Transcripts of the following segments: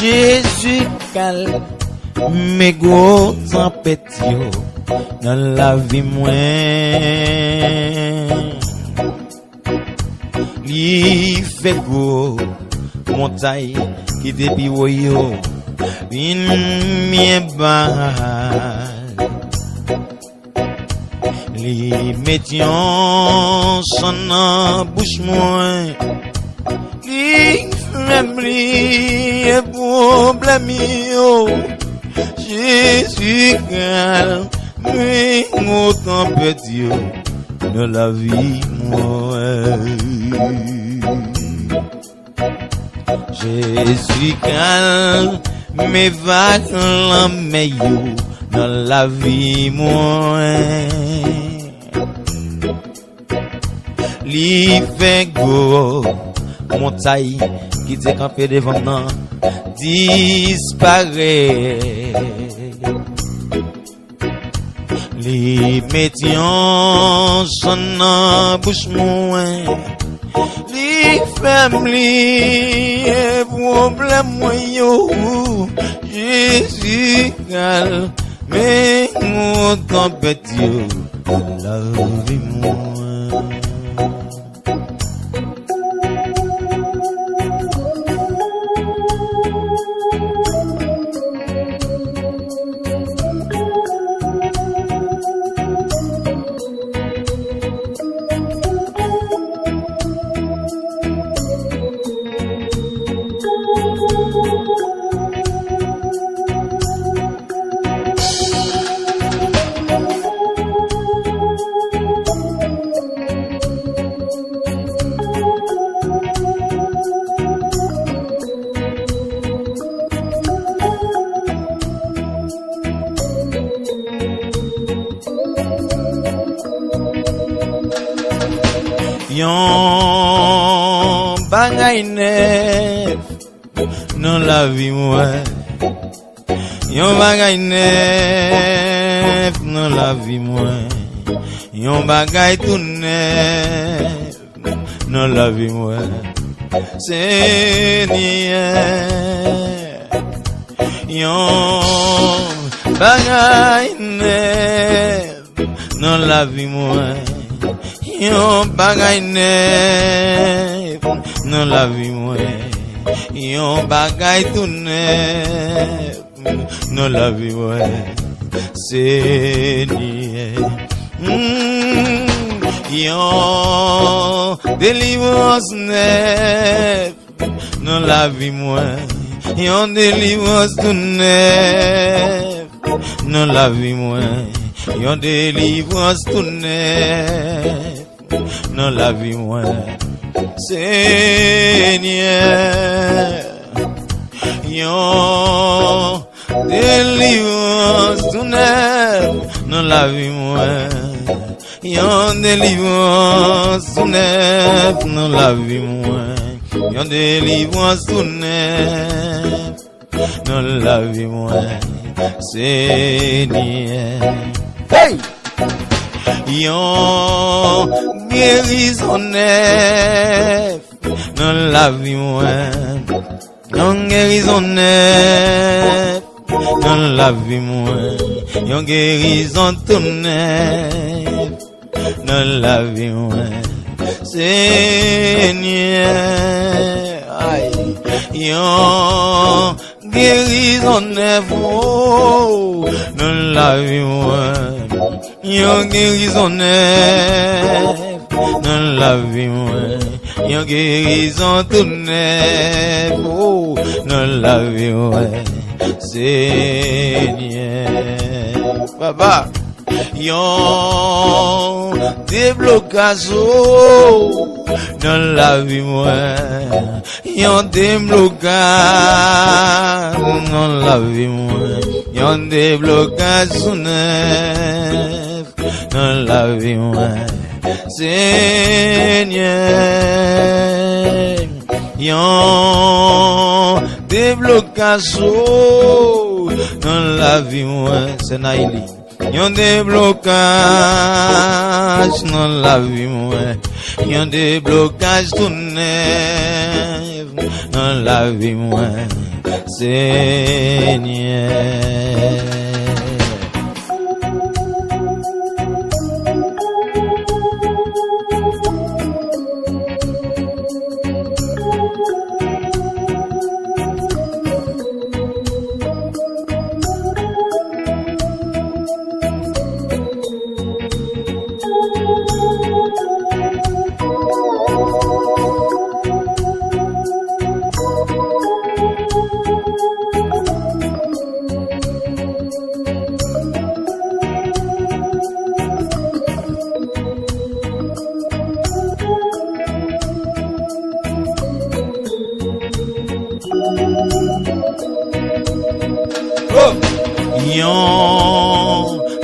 Jésus calme gros tempête yo dans la vie mwen. Li fait gros montagne qui depuis yo vin mien ba. Li metyon son nan bouche mwen, li fèm li e problem yo. Jésus calme gros tempête yo dans la vie mwen. Jésus calme vague l'anme yo dans la vie mwen. Li fait go montagne qui te campé devant nan disparaît. Li metyon son nan bouche mwen, li fèm li e problem mwen yo. Jésus calme gros tempête yo dans la vie mwen. Yon bagay nef nan la vi mwen, yon bagay nef nan la vi mwen, yon bagay tout nef nan la vi mwen. Seigneur, yon bagay nef nan la vi mwen, yon bagay nef nan la vi mwen, yon bagay tout nef nan la vi mwen. Seigneur, yon délivrance nef nan la vi mwen, yon délivrance tout nef nan la vi mwen, yon délivrance tout nef dans la vie moi. Seigneur, yon délivrance tout neuf dans la vie moi, yon délivrance tout neuf dans la vie moi, yon délivrance tout neuf dans la vie moi. Seigneur, hey! Yon guérison nef dans la vie mwen, yon guérison nef dans la vie mwen, yon guérison tout nef dans la vie mwen. Seigneur, yon guérison nef dans la vie mwen, yon guérison nef dans la vie mwen, yon guérison tout nef dans la vie mwen. Seigneur, papa, yon déblocage dans la vie mwen, yon déblocage dans la vie mwen, yon déblocage sou nef dans la vie mwen. Seigneur, yon déblocage dans la vie mwen. C'est Naïli. Yon déblocage dans la vie moi, yon déblocage tout neuf dans la vie moi, Seigneur.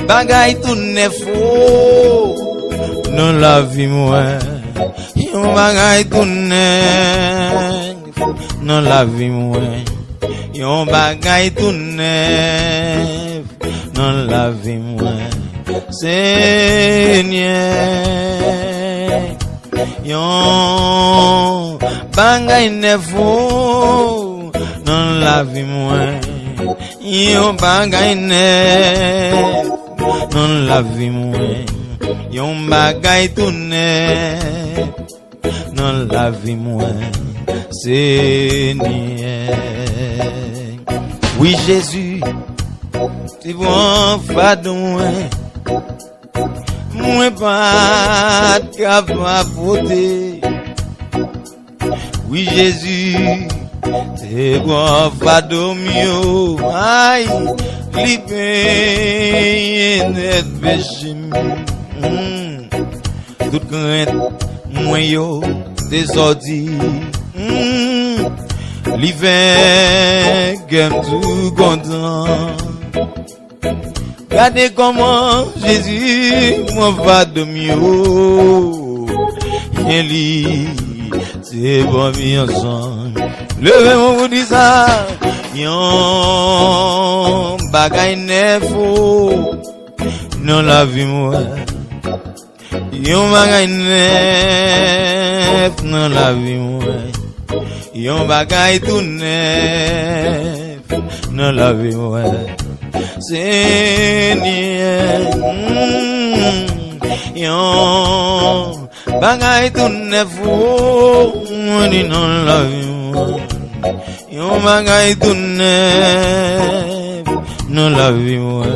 Bagay tout neuf dans la vie moi, yon bagay tout neuf dans la vie moi, yon bagay tout neuf dans la vie moi, Seigneur. Yon bagay neuf dans la vie moi, yon bagay neuf dans la vie moi, yon bagay tout neuf dans la vie moi, Seigneur. Oui Jésus, tu bon fadon, moi pas capable porter. Oui Jésus, tu bon fadon mio, aïe. Li paye net bechim, tout crainte moi yo désordi, li fait gem tout content. Regardez comment Jésus m'en va de mieux, et li c'est bon mi ensemble. Levez-moi vous dit ça. Yon bagay neuf dans la vie moi, yon bagay neuf dans la vie moi, yon bagay tout neuf dans la vie moi, Seigneur. Yon bagay tout neuf dans la vie moi, yon bagay tout neuf dans la vie moi,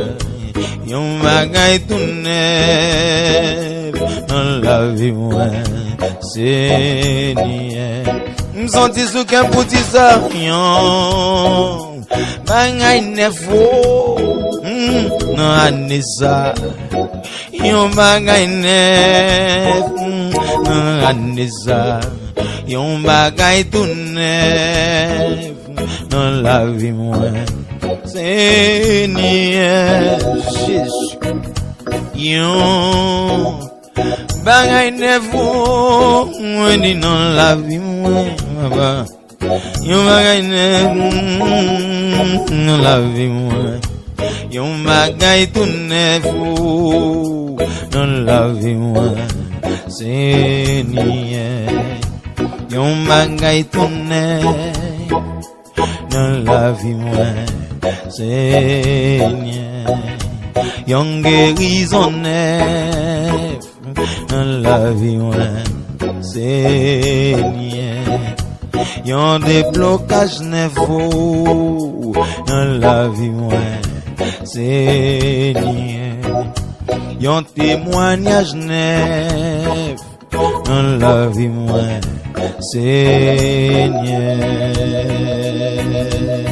yon bagay tout neuf dans la vie moi, Seigneur. M'senti sou qu'un petit ça, yon bagay neuf dans année ça, yon bagay neuf dans année ça, yon bagay tout neuf dans la vie moi, Seigneur Jésus. Yon bagay neuf dans la vie moi, yon bagay neuf dans la vie moi, yon bagay tout neuf dans la vie moi, Seigneur. Yon bagay tout neuf dans la vie moi, Seigneur. Yon guérison neuf dans la vie moi, Seigneur. Yon déblocage neuf dans la vie moi, Seigneur. Yon témoignage neuf dans la vie moi, Seigneur.